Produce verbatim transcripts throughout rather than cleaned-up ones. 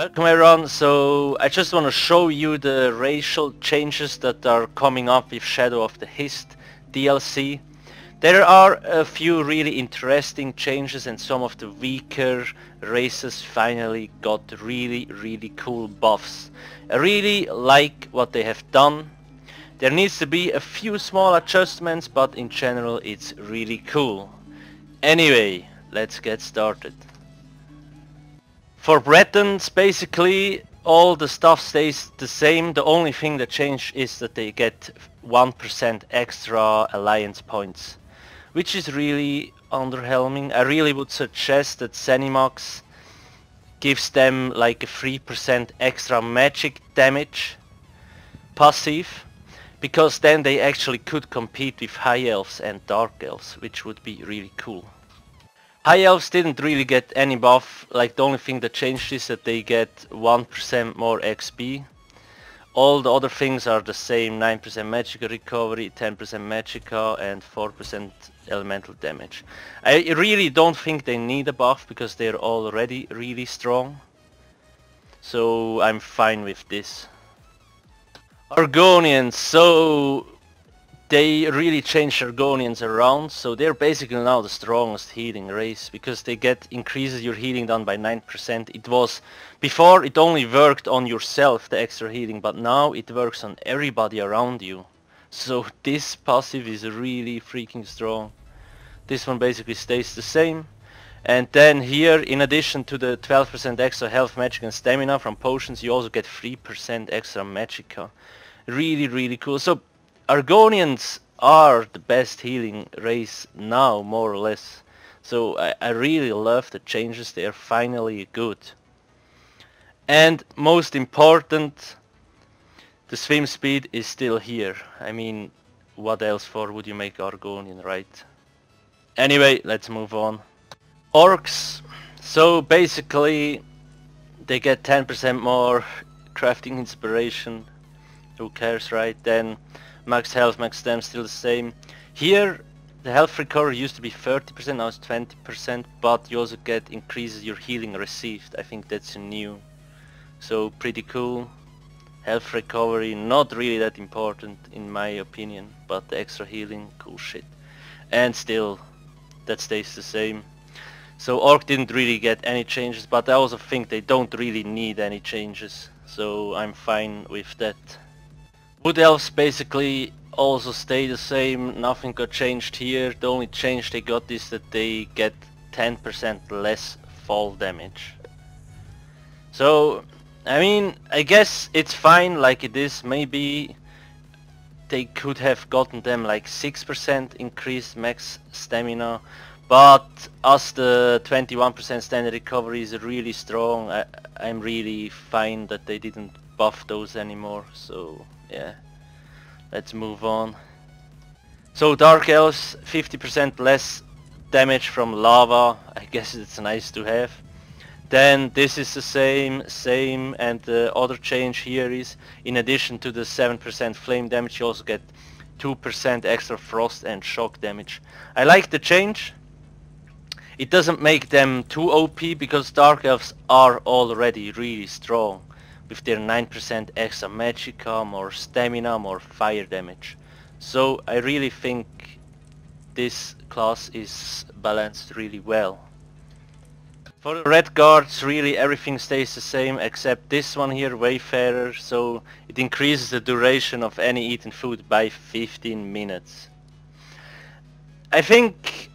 Welcome everyone, so I just want to show you the racial changes that are coming up with Shadow of the Hist D L C. There are a few really interesting changes and some of the weaker races finally got really really cool buffs. I really like what they have done. There needs to be a few small adjustments, but in general it's really cool. Anyway, let's get started. For Bretons, basically all the stuff stays the same. The only thing that changed is that they get one percent extra alliance points, which is really underwhelming. I really would suggest that Zenimax gives them like a three percent extra magic damage passive, because then they actually could compete with High Elves and Dark Elves, which would be really cool. High Elves didn't really get any buff. Like, the only thing that changed is that they get one percent more X P. All the other things are the same: nine percent magic recovery, ten percent magicka, and four percent elemental damage. I really don't think they need a buff because they're already really strong, so I'm fine with this. Argonians, so they really changed Argonians around, so they're basically now the strongest healing race because they get increases your healing down by nine percent. It was before it only worked on yourself, the extra healing, but now it works on everybody around you. So this passive is really freaking strong. This one basically stays the same. And then here, in addition to the twelve percent extra health, magic and stamina from potions, you also get three percent extra magicka. Really, really cool. So Argonians are the best healing race now, more or less, so I, I really love the changes. They are finally good. And most important, the swim speed is still here. I mean, what else for would you make Argonian, right? Anyway, let's move on. Orcs, so basically they get ten percent more crafting inspiration. Who cares, right? Then max health, max stamina still the same. Here the health recovery used to be thirty percent, now it's twenty percent, but you also get increases your healing received. I think that's new, so pretty cool. Health recovery not really that important in my opinion, but the extra healing, cool shit. And still that stays the same. So Orc didn't really get any changes, but I also think they don't really need any changes, so I'm fine with that. Wood Elves basically also stay the same. Nothing got changed here. The only change they got is that they get ten percent less fall damage. So, I mean, I guess it's fine like it is. Maybe they could have gotten them like six percent increased max stamina, but as the twenty-one percent standard recovery is really strong, I, I'm really fine that they didn't buff those anymore, so yeah, let's move on. So Dark Elves, fifty percent less damage from lava. I guess it's nice to have. Then this is the same, same, and the other change here is, in addition to the seven percent flame damage, you also get two percent extra frost and shock damage. I like the change. It doesn't make them too O P because Dark Elves are already really strong, with their nine percent extra magicka, more stamina, more fire damage. So I really think this class is balanced really well. For the Red Guards, really everything stays the same except this one here, Wayfarer. So it increases the duration of any eaten food by fifteen minutes. I think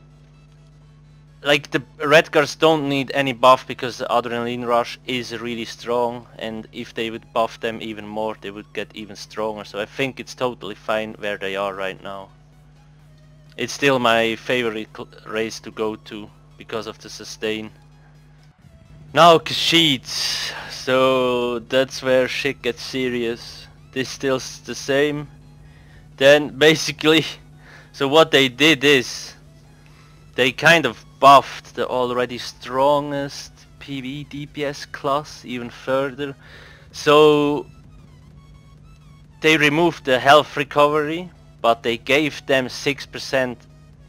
like the Red Guards don't need any buff because the Adrenaline Rush is really strong, and if they would buff them even more they would get even stronger, so I think it's totally fine where they are right now. It's still my favorite race to go to because of the sustain. Now Khajiit, so that's where shit gets serious. This still's the same. Then basically, so what they did is they kind of buffed the already strongest PvE D P S class even further. So they removed the health recovery, but they gave them six percent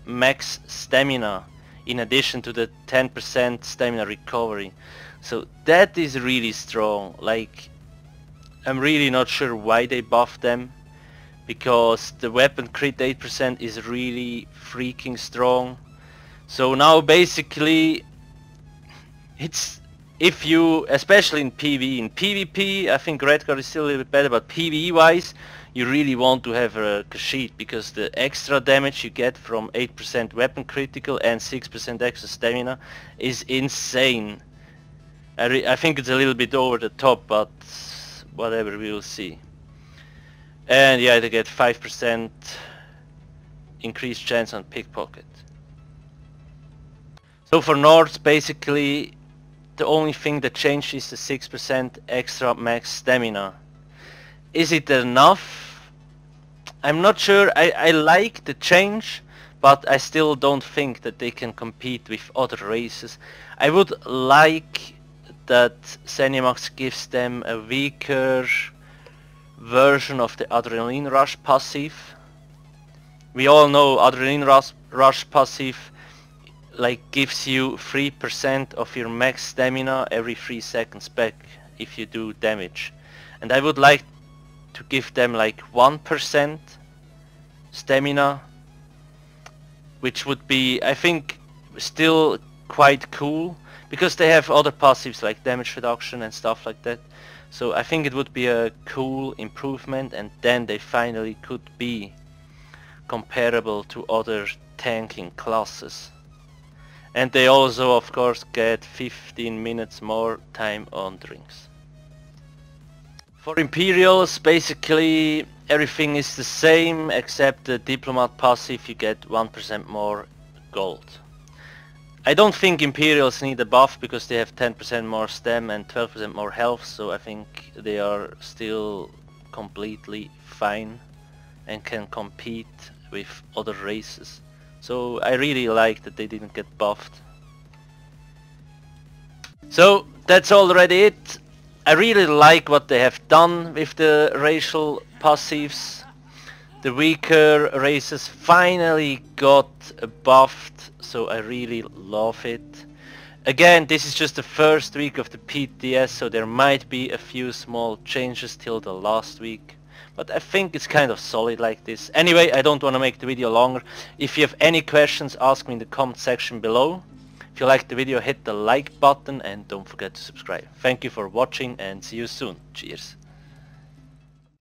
max stamina in addition to the ten percent stamina recovery. So that is really strong. Like, I'm really not sure why they buffed them, because the weapon crit eight percent is really freaking strong. So now basically it's, if you, especially in PvE, in PvP I think Red Guard is still a little bit better, but PvE wise you really want to have a Khajiit, because the extra damage you get from eight percent weapon critical and six percent extra stamina is insane. I, re I think it's a little bit over the top, but whatever, we will see. And yeah, they get five percent increased chance on pickpocket. So for Nords, basically the only thing that changed is the six percent extra max stamina. Is it enough? I'm not sure. I, I like the change, but I still don't think that they can compete with other races. I would like that Zenimax gives them a weaker version of the Adrenaline Rush passive. We all know Adrenaline Rush, Rush passive like gives you three percent of your max stamina every three seconds back if you do damage. And I would like to give them like one percent stamina, which would be, I think, still quite cool, because they have other passives like damage reduction and stuff like that. So I think it would be a cool improvement, and then they finally could be comparable to other tanking classes. And they also of course get fifteen minutes more time on drinks. For Imperials, basically everything is the same except the Diplomat passive, you get one percent more gold. I don't think Imperials need a buff because they have ten percent more stem and twelve percent more health, so I think they are still completely fine and can compete with other races. So I really like that they didn't get buffed. So that's already it. I really like what they have done with the racial passives. The weaker races finally got buffed, so I really love it. Again, this is just the first week of the P T S, so there might be a few small changes till the last week. But I think it's kind of solid like this. Anyway, I don't want to make the video longer. If you have any questions, ask me in the comment section below. If you liked the video, hit the like button and don't forget to subscribe. Thank you for watching and see you soon. Cheers.